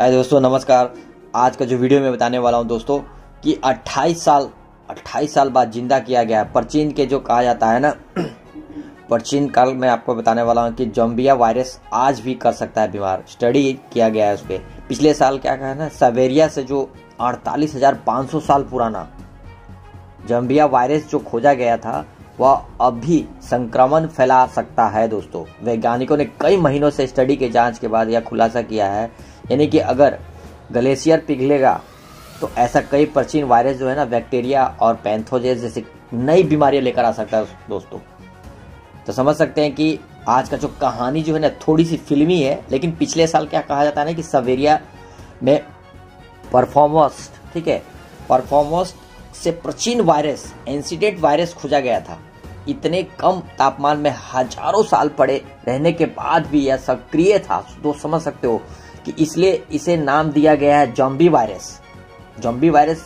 दोस्तों नमस्कार। आज का जो वीडियो में बताने वाला हूं दोस्तों कि 28 साल बाद जिंदा किया गया है प्राचीन के जो कहा जाता है ना प्राचीन काल में। आपको बताने वाला हूं कि ज़ोंबिया वायरस आज भी कर सकता है बीमार, स्टडी किया गया है उस पर। पिछले साल क्या कहा ना, साइबेरिया से जो 48,500 साल पुराना ज़ोंबिया वायरस जो खोजा गया था वह अब भी संक्रमण फैला सकता है दोस्तों। वैज्ञानिकों ने कई महीनों से स्टडी के जांच के बाद यह खुलासा किया है, यानी कि अगर ग्लेशियर पिघलेगा तो ऐसा कई प्राचीन वायरस जो है ना, बैक्टीरिया और पैंथोजेस जैसी नई बीमारियां लेकर आ सकता है दोस्तों। तो समझ सकते हैं कि आज का जो कहानी जो है ना, थोड़ी सी फिल्मी है, लेकिन पिछले साल क्या कहा जाता है ना कि साइबेरिया में परफॉर्मोस्ट, ठीक है, परफॉर्मोस्ट से प्राचीन वायरस इंसिडेंट वायरस खोजा गया था। इतने कम तापमान में हजारों साल पड़े रहने के बाद भी यह सक्रिय था तो समझ सकते हो कि इसलिए इसे नाम दिया गया है ज़ोंबी वायरस। ज़ोंबी वायरस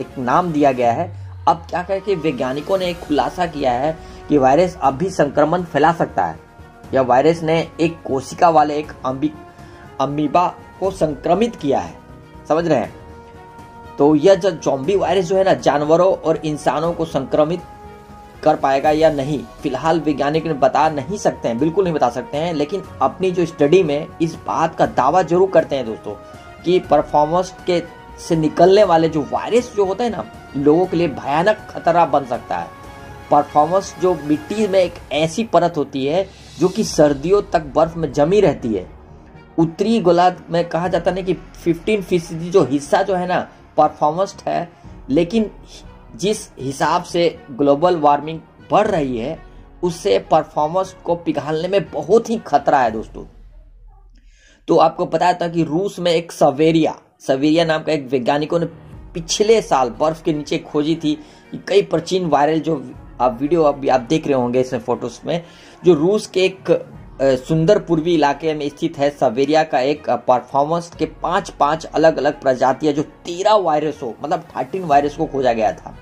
एक नाम दिया गया है। अब क्या कहें कि वैज्ञानिकों ने एक खुलासा किया है कि वायरस अब भी संक्रमण फैला सकता है। यह वायरस ने एक कोशिका वाले एक अमीबा को संक्रमित किया है, समझ रहे हैं। तो यह जो ज़ोंबी वायरस जो है ना, जानवरों और इंसानों को संक्रमित कर पाएगा या नहीं, फिलहाल वैज्ञानिक ने बता नहीं सकते हैं, बिल्कुल नहीं बता सकते हैं, लेकिन अपनी जो स्टडी में इस बात का दावा जरूर करते हैं दोस्तों कि परफॉर्मेंस के से निकलने वाले जो वायरस जो होते हैं ना, लोगों के लिए भयानक खतरा बन सकता है। परफॉर्मेंस जो मिट्टी में एक ऐसी परत होती है जो कि सर्दियों तक बर्फ में जमी रहती है। उत्तरी गोलार्ध में कहा जाता है कि 15% जो हिस्सा जो है ना परफॉर्मेंस है, लेकिन जिस हिसाब से ग्लोबल वार्मिंग बढ़ रही है उससे परफॉर्मेंस को पिघालने में बहुत ही खतरा है दोस्तों। तो आपको पता था कि रूस में एक साइबेरिया नाम का एक वैज्ञानिकों ने पिछले साल बर्फ के नीचे खोजी थी कई प्राचीन वायरल जो आप वीडियो अभी आप देख रहे होंगे इसमें फोटोज में, जो रूस के एक सुंदर पूर्वी इलाके में स्थित है। साइबेरिया का एक परफॉर्मेंस के पांच अलग अलग प्रजातियां जो 13 वायरसों मतलब 13 वायरस को खोजा गया था।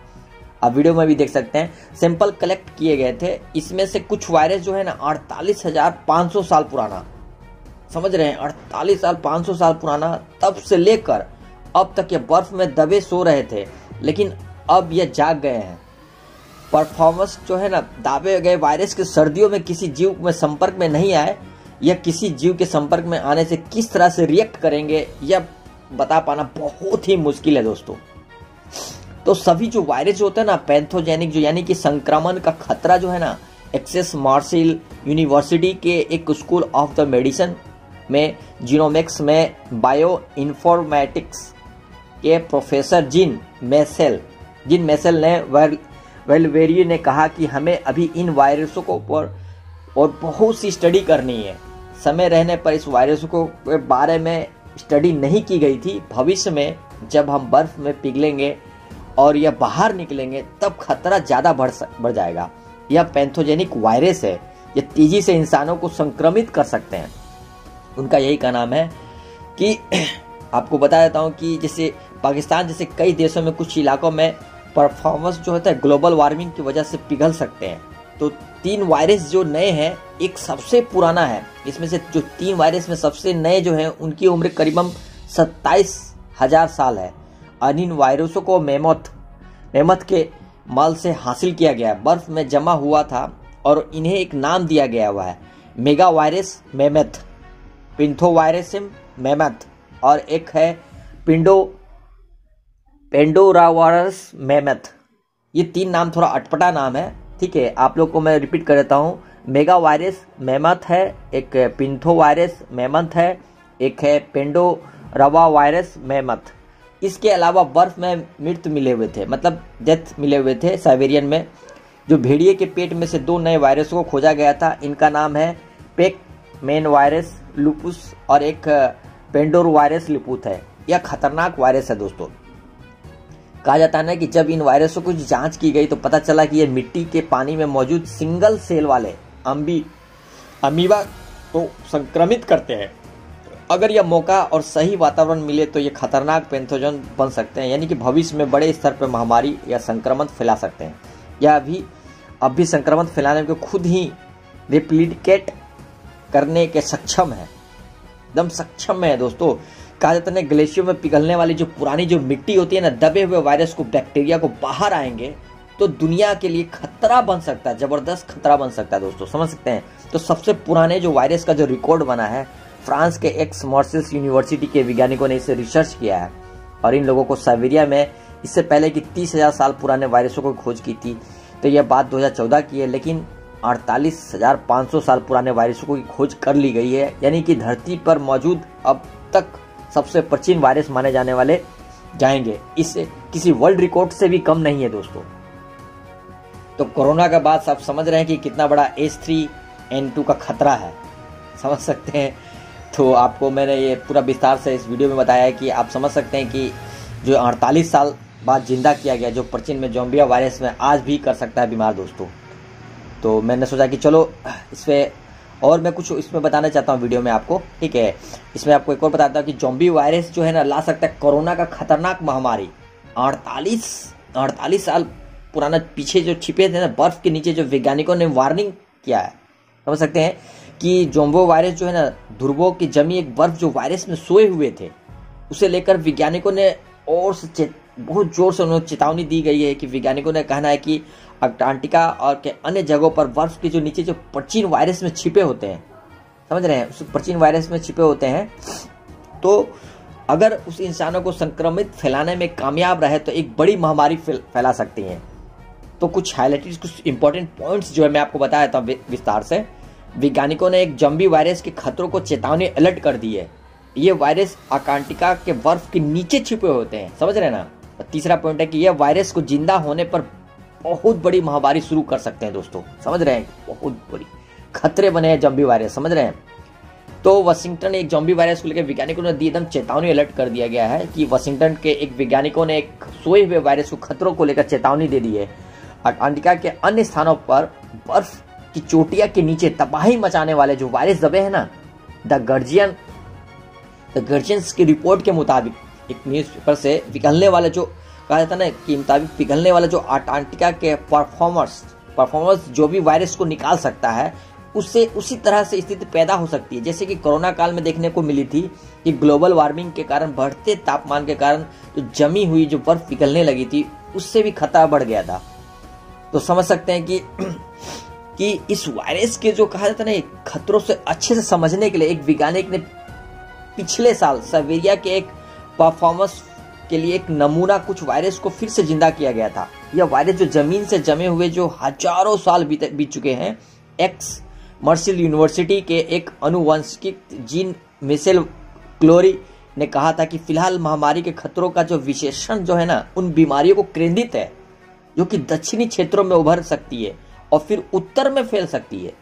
आप वीडियो में भी देख सकते हैं, सैंपल कलेक्ट किए गए थे। इसमें से कुछ वायरस जो है ना 48,500 साल पुराना, समझ रहे हैं, 48,500 साल पुराना, तब से लेकर अब तक ये बर्फ में दबे सो रहे थे, लेकिन अब ये जाग गए हैं। परफॉर्मेंस जो है ना, दाबे गए वायरस के सर्दियों में किसी जीव में संपर्क में नहीं आए या किसी जीव के संपर्क में आने से किस तरह से रिएक्ट करेंगे यह बता पाना बहुत ही मुश्किल है दोस्तों। तो सभी जो वायरस होते हैं ना पैंथोजेनिक जो, यानी कि संक्रमण का खतरा जो है ना, एक्स-मार्सेल यूनिवर्सिटी के एक स्कूल ऑफ द मेडिसिन में जीनोमिक्स में बायो इन्फॉर्मेटिक्स के प्रोफेसर जिन मैसेल ने वेलवेरी ने कहा कि हमें अभी इन वायरसों को ऊपर और बहुत सी स्टडी करनी है। समय रहने पर इस वायरसों को के बारे में स्टडी नहीं की गई थी। भविष्य में जब हम बर्फ में पिघलेंगे और यह बाहर निकलेंगे तब खतरा ज़्यादा बढ़ जाएगा। यह पैंथोजेनिक वायरस है, यह तेज़ी से इंसानों को संक्रमित कर सकते हैं। उनका यही का नाम है कि आपको बता देता हूँ कि जैसे पाकिस्तान जैसे कई देशों में कुछ इलाकों में परफॉर्मेंस जो होता है ग्लोबल वार्मिंग की वजह से पिघल सकते हैं। तो 3 वायरस जो नए हैं, एक सबसे पुराना है, इसमें से जो 3 वायरस में सबसे नए जो हैं उनकी उम्र करीबन 27,000 साल है। और इन वायरसों को मैमथ के माल से हासिल किया गया, बर्फ में जमा हुआ था, और इन्हें एक नाम दिया गया हुआ है मेगावायरस मैमथ, पिथोवायरस मैमथ, और एक है पैंडोरावायरस मैमथ। ये 3 नाम थोड़ा अटपटा नाम है, ठीक है, आप लोग को मैं रिपीट कर देता हूँ। मेगावायरस मैमथ है, एक पिथोवायरस मैमथ है, एक है पैंडोरावायरस मैमथ। इसके अलावा बर्फ में मृत मिले हुए थे, मतलब डेथ मिले हुए थे साइबेरियन में, जो भेड़िए के पेट में से 2 नए वायरसों को खोजा गया था। इनका नाम है पैकमैनवायरस लुपुस और एक पैंडोरावायरस लुपुस है। यह खतरनाक वायरस है दोस्तों। कहा जाता है ना कि जब इन वायरसों की जांच की गई तो पता चला कि ये मिट्टी के पानी में मौजूद सिंगल सेल वाले अमीबा को संक्रमित करते हैं। अगर यह मौका और सही वातावरण मिले तो ये खतरनाक पैंथोजन बन सकते हैं, यानी कि भविष्य में बड़े स्तर पर महामारी या संक्रमण फैला सकते हैं। यह अब भी संक्रमण फैलाने को खुद ही रिप्लिकेट करने के सक्षम है, एकदम सक्षम है दोस्तों। कहा जाता है ना, ग्लेशियर में पिघलने वाली जो पुरानी जो मिट्टी होती है ना, दबे हुए वायरस को, बैक्टीरिया को बाहर आएंगे तो दुनिया के लिए खतरा बन सकता है, जबरदस्त खतरा बन सकता है दोस्तों, समझ सकते हैं। तो सबसे पुराने जो वायरस का जो रिकॉर्ड बना है, फ्रांस के एक्स-मार्सेल यूनिवर्सिटी के वैज्ञानिकों ने इसे रिसर्च किया है और इन लोगों को साइबेरिया में इससे पहले कि 30,000 साल पुराने वायरसों की खोज की थी। तो यह बात 2014 की है, लेकिन 48,500 साल पुराने वायरसों की खोज कर ली गई है, यानी कि धरती पर मौजूद अब तक सबसे प्राचीन वायरस माने जाने वाले जाएंगे। इससे किसी वर्ल्ड रिकॉर्ड से भी कम नहीं है दोस्तों। तो कोरोना के बाद सब समझ रहे हैं कि कितना बड़ा H3N2 का खतरा है, समझ सकते हैं। तो आपको मैंने ये पूरा विस्तार से इस वीडियो में बताया है कि आप समझ सकते हैं कि जो 48 साल बाद जिंदा किया गया, जो प्राचीन में ज़ोंबिया वायरस में आज भी कर सकता है बीमार दोस्तों। तो मैंने सोचा कि चलो इस पर और मैं कुछ इसमें बताना चाहता हूँ वीडियो में आपको, ठीक है। इसमें आपको एक और बताता हूँ कि ज़ोंबी वायरस जो है ना, ला सकता है कोरोना का खतरनाक महामारी। 48 साल पुराना पीछे जो छिपे थे ना बर्फ के नीचे, जो वैज्ञानिकों ने वार्निंग किया है, समझ सकते हैं कि ज़ोंबो वायरस जो है ना, ध्रुवों की जमी एक बर्फ जो वायरस में सोए हुए थे, उसे लेकर वैज्ञानिकों ने और बहुत जोर से उन्हें चेतावनी दी गई है। कि वैज्ञानिकों ने कहना है कि अंटार्कटिका और के अन्य जगहों पर बर्फ के जो नीचे जो प्राचीन वायरस में छिपे होते हैं, समझ रहे हैं, उस प्राचीन वायरस में छिपे होते हैं, तो अगर उस इंसानों को संक्रमित फैलाने में कामयाब रहे तो एक बड़ी महामारी फैला सकती हैं। तो कुछ हाईलाइटेड, कुछ इंपॉर्टेंट पॉइंट्स जो है मैं आपको बताया था विस्तार से। वैज्ञानिकों ने एक ज़ोंबी वायरस के खतरों को चेतावनी अलर्ट कर दी है। ये वायरस अंटार्कटिका के बर्फ के नीचे छिपे होते हैं, समझ रहे हैं ना। और तीसरा पॉइंट है कि यह वायरस को जिंदा होने पर बहुत बड़ी महामारी शुरू कर सकते हैं दोस्तों, समझ रहे हैं, बहुत बड़ी खतरे बने हैं ज़ोंबी वायरस, समझ रहे हैं। तो वाशिंगटन एक ज़ोंबी वायरस को लेकर वैज्ञानिकों ने दी एकदम चेतावनी अलर्ट कर दिया गया है कि वाशिंगटन के एक वैज्ञानिकों ने एक सोए हुए वायरस को खतरों को लेकर चेतावनी दे दी है। अंटार्कटिका के अन्य स्थानों पर बर्फ की चोटियां के नीचे तबाही मचाने वाले जो वायरस दबे हैं ना, द गार्जियन की रिपोर्ट के मुताबिक, एक न्यूज़पेपर से पिघलने वाले जो कहा जाता है ना कि मुताबिक पिघलने वाले जो अंटार्कटिका के परफॉर्मर्स जो भी वायरस को निकाल सकता है, उससे उसी तरह से स्थिति पैदा हो सकती है जैसे कि कोरोना काल में देखने को मिली थी कि ग्लोबल वार्मिंग के कारण, बढ़ते तापमान के कारण जो जमी हुई जो बर्फ पिघलने लगी थी, उससे भी खतरा बढ़ गया था। तो समझ सकते हैं कि इस वायरस के जो कहा जाता है ना खतरों से अच्छे से समझने के लिए एक वैज्ञानिक ने पिछले साल साइबेरिया के एक परफॉर्मेंस के लिए एक नमूना कुछ वायरस को फिर से जिंदा किया गया था। यह वायरस जो जमीन से जमे हुए जो हजारों साल बीत चुके हैं, एक्स-मार्सेल यूनिवर्सिटी के एक अनुवंशिक जीन-मिशेल क्लोरी ने कहा था कि फिलहाल महामारी के खतरों का जो विशेषण जो है ना, उन बीमारियों को केंद्रित है जो कि दक्षिणी क्षेत्रों में उभर सकती है और फिर उत्तर में फैल सकती है।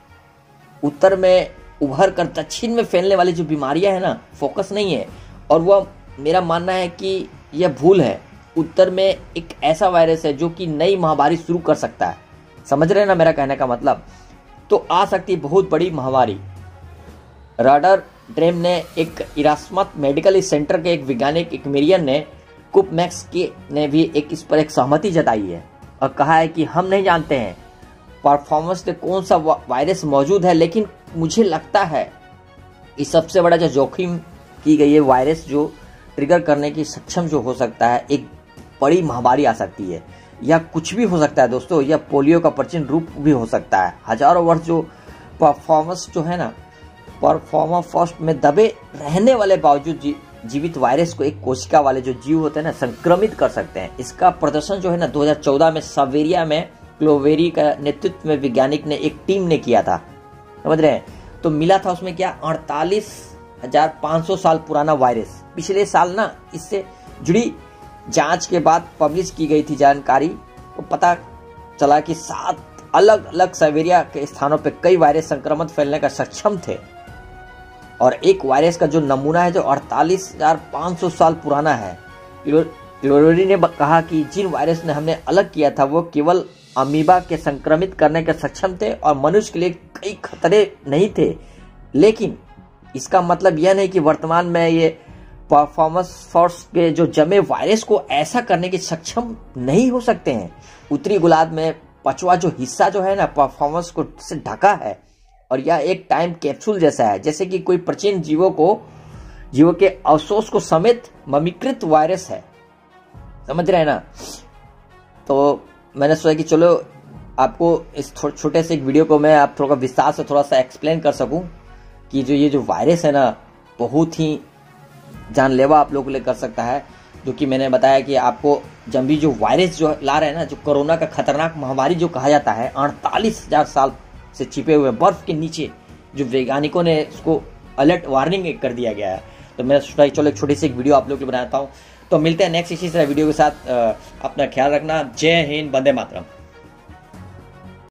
उत्तर में उभर कर दक्षिण में फैलने वाली जो बीमारियां हैं ना, फोकस नहीं है, और वह मेरा मानना है कि यह भूल है। उत्तर में एक ऐसा वायरस है जो कि नई महामारी शुरू कर सकता है, समझ रहे हैं ना मेरा कहने का मतलब। तो आ सकती है बहुत बड़ी महामारी। राडर ड्रेम ने एक इरास्मस मेडिकल सेंटर के एक वैज्ञानिक एक मेरियन ने कोपमैक्स के ने भी एक इस पर एक सहमति जताई है और कहा है कि हम नहीं जानते हैं परफॉर्मेंस में कौन सा वायरस मौजूद है, लेकिन मुझे लगता है इस सबसे बड़ा जो जोखिम की गई है, वायरस जो ट्रिगर करने की सक्षम जो हो सकता है, एक बड़ी महामारी आ सकती है। यह कुछ भी हो सकता है दोस्तों, यह पोलियो का प्राचीन रूप भी हो सकता है। हजारों वर्ष जो परफॉर्मेंस जो है ना, परफॉर्माफॉस्ट में दबे रहने वाले बावजूद जीवित वायरस को एक कोशिका वाले जो जीव होते हैं ना, संक्रमित कर सकते हैं। इसका प्रदर्शन जो है ना 2014 में साइबेरिया में क्लोवेरी का नेतृत्व में वैज्ञानिक ने एक टीम ने किया था, समझ रहे हैं। तो मिला था उसमें क्या, 48,500 साल पुराना वायरस। पिछले साल ना इससे जुड़ी जांच के बाद पब्लिश की गई थी जानकारी, तो पता चला कि 7 अलग अलग साइबेरिया के स्थानों पर कई वायरस संक्रमण फैलने का सक्षम थे और एक वायरस का जो नमूना है जो 48,500 साल पुराना है। क्लोवेरी ने कहा कि जिन वायरस ने हमने अलग किया था वो केवल अमीबा के संक्रमित करने के सक्षम थे और मनुष्य के लिए कई खतरे नहीं थे, लेकिन इसका मतलब यह नहीं कि वर्तमान में ये परफॉर्मेंस के जो जमे वायरस को ऐसा करने के सक्षम नहीं हो सकते हैं। उत्तरी गोलार्ध में 5वां जो हिस्सा जो है ना परफॉर्मेंस को से ढका है और यह एक टाइम कैप्सूल जैसा है, जैसे कि कोई प्राचीन जीवों को जीवों के अवशोष को समेत ममीकृत वायरस है, समझ रहे हैं ना। तो मैंने सोचा कि चलो आपको इस छोटे से एक वीडियो को मैं आप थोड़ा विस्तार से थोड़ा सा एक्सप्लेन कर सकूं कि जो ये जो वायरस है ना बहुत ही जानलेवा आप लोगों के लिए कर सकता है। जो कि मैंने बताया कि आपको जम्बी जो वायरस जो ला रहे हैं ना, जो कोरोना का खतरनाक महामारी जो कहा जाता है, 48,000 साल से छिपे हुए बर्फ के नीचे जो वैज्ञानिकों ने इसको अलर्ट वार्निंग कर दिया गया है। तो मैं सोचा चलो एक छोटी सी एक वीडियो आप लोग के लिए बनाता हूँ। तो मिलते हैं नेक्स्ट इसी तरह वीडियो के साथ। अपना ख्याल रखना। जय हिंद, वंदे मातरम।